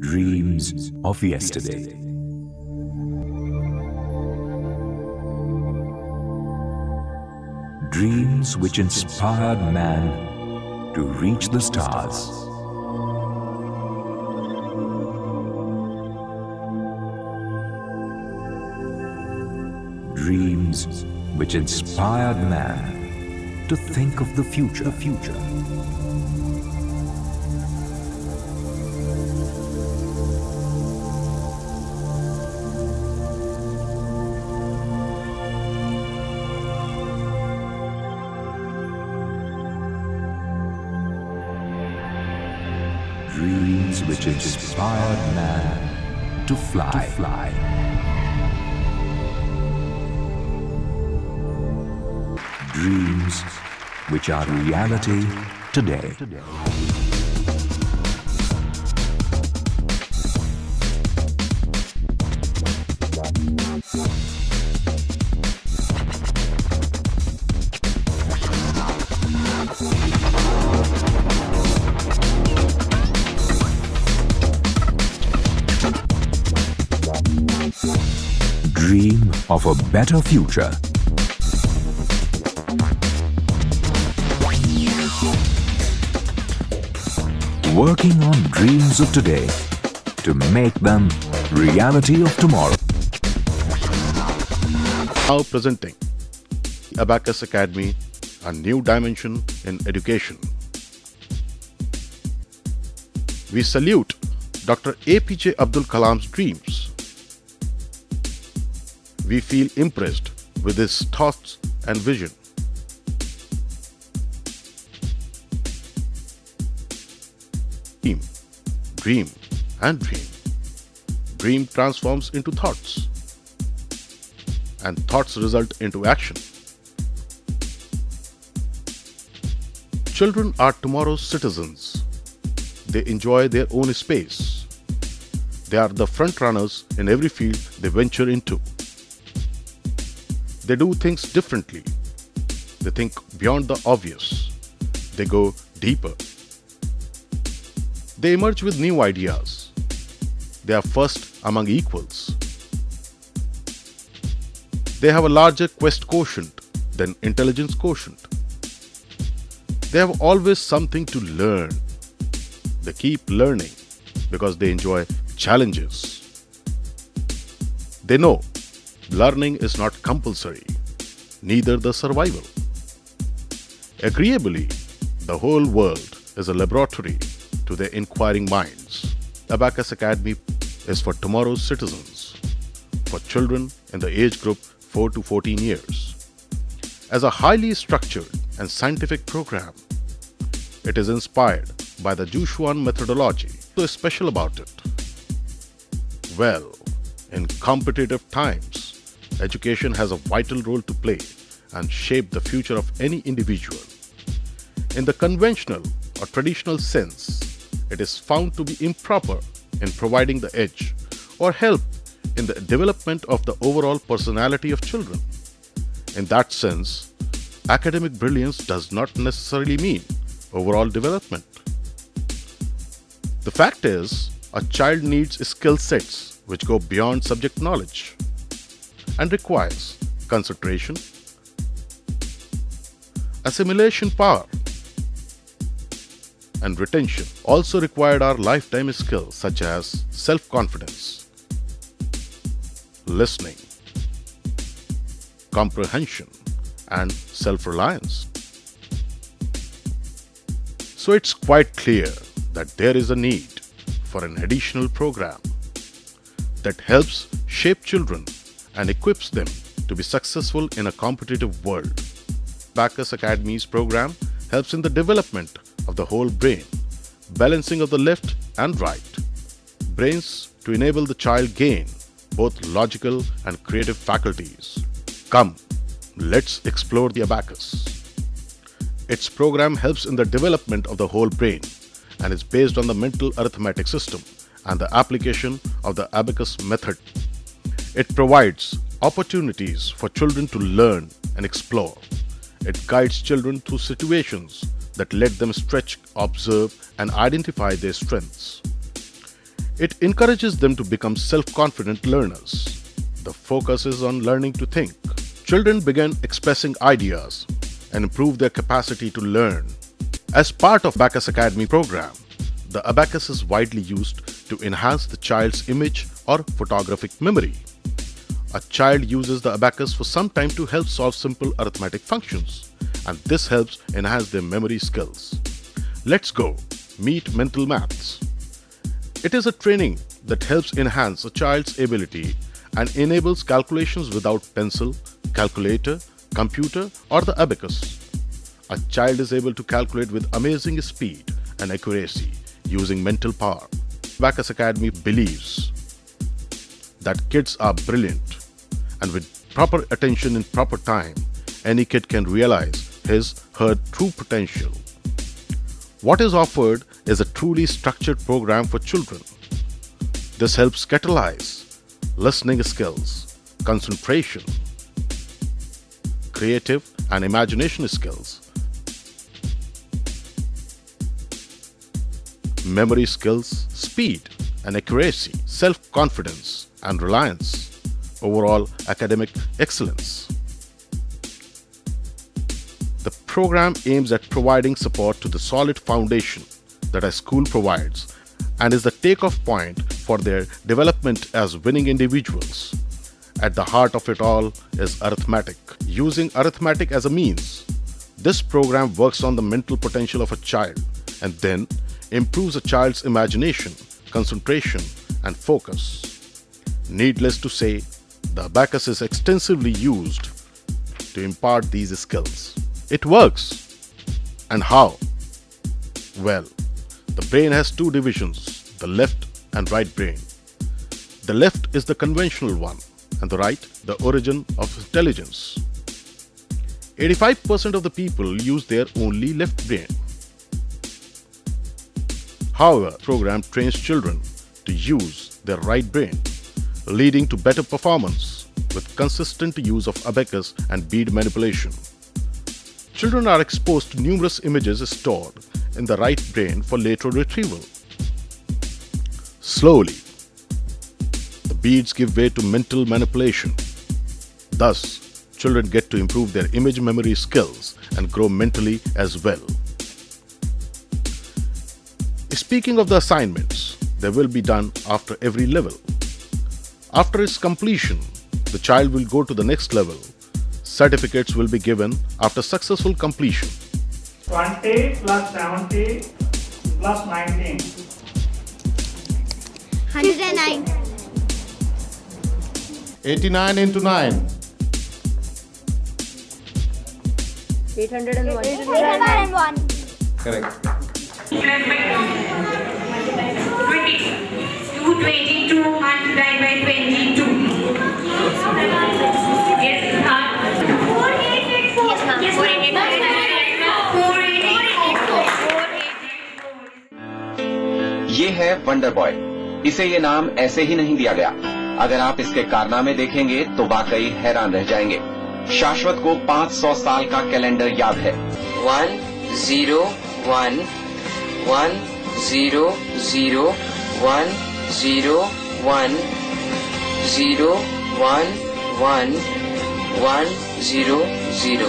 Dreams of yesterday. Dreams which inspired man to reach the stars. Dreams which inspired man to think of the future. Dreams which inspired man to fly. Dreams which are reality today. Dream of a better future. Working on dreams of today to make them reality of tomorrow. Now presenting Abacus Academy, a new dimension in education. We salute Dr. APJ Abdul Kalam's dreams. We feel impressed with his thoughts and vision. Dream. Dream transforms into thoughts, and thoughts result into action. Children are tomorrow's citizens. They enjoy their own space. They are the front runners in every field they venture into. They do things differently. They think beyond the obvious. They go deeper. They emerge with new ideas. They are first among equals. They have a larger quest quotient than intelligence quotient. They have always something to learn. They keep learning because they enjoy challenges. They know learning is not compulsory, neither the survival. Agreeably, the whole world is a laboratory to their inquiring minds. Abacus Academy is for tomorrow's citizens, for children in the age group 4 to 14 years. As a highly structured and scientific program, it is inspired by the Jushuan methodology. What is special about it? Well, in competitive times, education has a vital role to play and shape the future of any individual. In the conventional or traditional sense, it is found to be improper in providing the edge or help in the development of the overall personality of children. In that sense, academic brilliance does not necessarily mean overall development. The fact is, a child needs skill sets which go beyond subject knowledge and requires concentration, assimilation power, and retention. Also required are lifetime skills such as self-confidence, listening, comprehension, and self-reliance. So it's quite clear that there is a need for an additional program that helps shape children and equips them to be successful in a competitive world. Abacus Academy's program helps in the development of the whole brain, balancing of the left and right brains to enable the child gain both logical and creative faculties. Come, let's explore the abacus. Its program helps in the development of the whole brain and is based on the mental arithmetic system and the application of the abacus method. It provides opportunities for children to learn and explore. It guides children through situations that let them stretch, observe, and identify their strengths. It encourages them to become self-confident learners. The focus is on learning to think. Children begin expressing ideas and improve their capacity to learn. As part of Abacus Academy program, the abacus is widely used to enhance the child's image or photographic memory. A child uses the abacus for some time to help solve simple arithmetic functions, and this helps enhance their memory skills. Let's go meet Mental Maths. It is a training that helps enhance a child's ability and enables calculations without pencil, calculator, computer, or the abacus. A child is able to calculate with amazing speed and accuracy using mental power. Abacus Academy believes that kids are brilliant, and with proper attention in proper time, any kid can realize her true potential. What is offered is a truly structured program for children. This helps catalyze listening skills, concentration, creative and imagination skills, memory skills, speed and accuracy, self-confidence and reliance, overall academic excellence. The program aims at providing support to the solid foundation that a school provides and is the takeoff point for their development as winning individuals. At the heart of it all is arithmetic. Using arithmetic as a means, this program works on the mental potential of a child and then improves a child's imagination, concentration, and focus. Needless to say, the abacus is extensively used to impart these skills. It works. And how? Well, the brain has two divisions, the left and right brain. The left is the conventional one and the right, the origin of intelligence. 85% of the people use their only left brain. However, the program trains children to use their right brain, leading to better performance with consistent use of abacus and bead manipulation. Children are exposed to numerous images stored in the right brain for later retrieval. Slowly, the beads give way to mental manipulation. Thus, children get to improve their image memory skills and grow mentally as well. Speaking of the assignments, they will be done after every level. After its completion, the child will go to the next level. Certificates will be given after successful completion. 20 plus 70 plus 19. 109. 89 into 9. 801. 801. Correct. 20. 222 and 9 by 22. Yes, sir. ये है wonder boy. इसे ये नाम ऐसे ही नहीं दिया गया। अगर आप इसके कारनामे देखेंगे तो वाकई हैरान रह जाएंगे। शाश्वत को 500 साल का कैलेंडर याद है। 1 0 1 1 0 0 1 0 1 0 1 0 1 1 0 0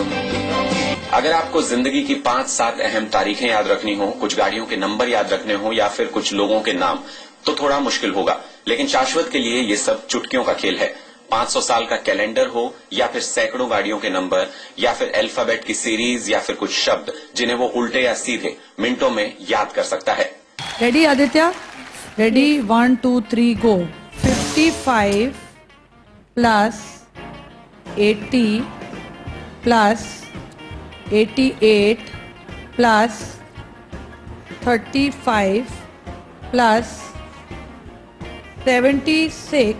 अगर आपको जिंदगी की 5-7 अहम तारीखें याद रखनी हो, कुछ गाड़ियों के नंबर याद रखने हो या फिर कुछ लोगों के नाम, तो थोड़ा मुश्किल होगा, लेकिन शाश्वत के लिए ये सब चुटकियों का खेल है। 500 साल का कैलेंडर हो या फिर सैकड़ों गाड़ियों के नंबर या फिर अल्फाबेट की सीरीज या फिर कुछ शब्द जिन्हें वो उल्टे या सीधे मिनटों में याद कर सकता है। Ready Aditya? Ready 1 2 3 go. 55 plus 80 plus 88 plus 35 plus 76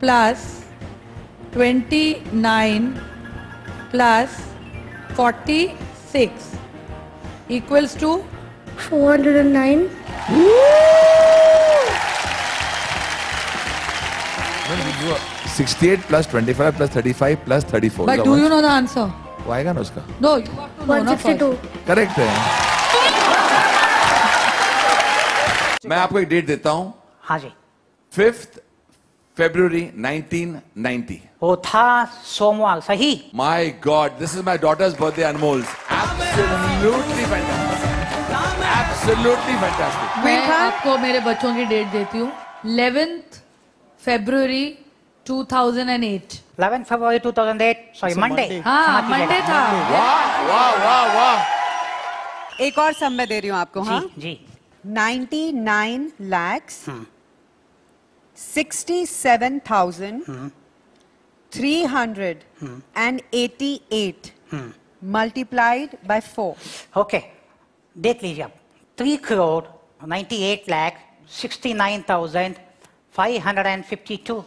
plus 29 plus 46 equals to 409. Woo! 68 plus 25 plus 35 plus 34. But do you know the answer? वो आएगा ना उसका 162 करेक्ट है। मैं आपको एक डेट देता हूँ। हाँ जी 5th February 1990 था सोमवार सही। My god this is my daughter's birthday Anmol. Absolutely fantastic. मैं आपको मेरे बच्चों की डेट देती हूँ 11th February 2008। 11 फरवरी 2008 सॉरी मंडे। हाँ मंडे था। वाह वाह वाह वाह। एक और सम मैं दे रही हूँ आपको। हाँ जी 99,67,388 multiplied by 4। ओके देख लीजिए आप 3,98,69,552।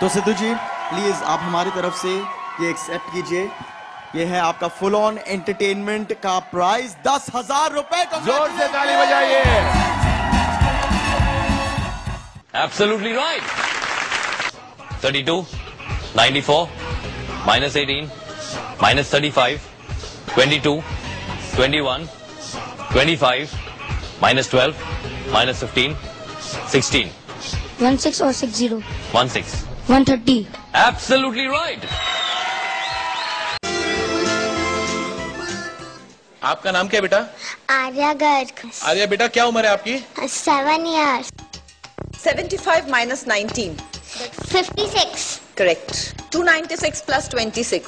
तो सिद्धू जी प्लीज आप हमारी तरफ से ये एक्सेप्ट कीजिए। ये है आपका फुल ऑन एंटरटेनमेंट का प्राइज 10,000 रुपए। जोर से ताली बजाइए। Absolutely right. 32, 94 -18 -35 22 21 25 -12 -15 16 16 or 60 16 130 absolutely right। आपका नाम क्या बेटा? आर्या गर्ग। आर्या बेटा क्या उम्र है आपकी? 7 years। 75 minus 19 56 correct. 296 plus 26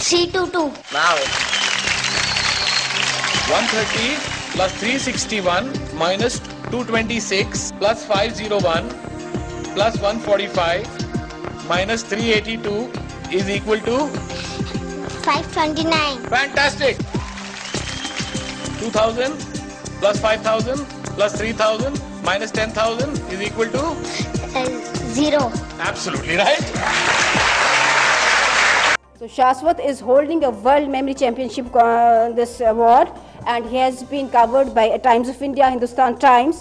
322। Now 130 plus 361 minus 226 plus 501 plus 145 minus 382 is equal to 529। Fantastic. 2,000 plus 5,000 plus 3,000 minus 10,000 is equal to 0. Absolutely right. So Shaswat is holding a World Memory Championship this award, and he has been covered by Times of India, Hindustan Times,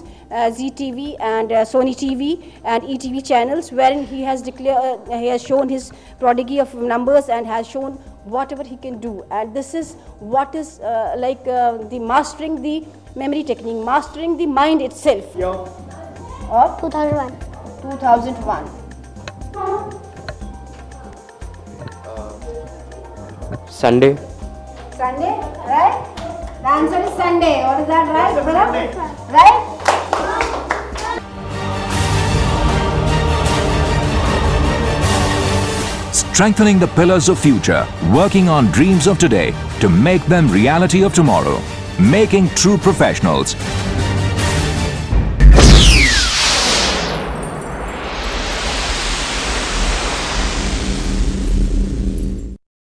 ZTV and Sony TV and ETV channels, wherein he has declared, he has shown his prodigy of numbers and has shown whatever he can do. And this is what is the mastering the memory technique, mastering the mind itself. Of 2001. 2001. Sunday. Sunday, right? The answer is Sunday. What is that, right, brother? Right? Strengthening the pillars of future, working on dreams of today to make them reality of tomorrow, making true professionals.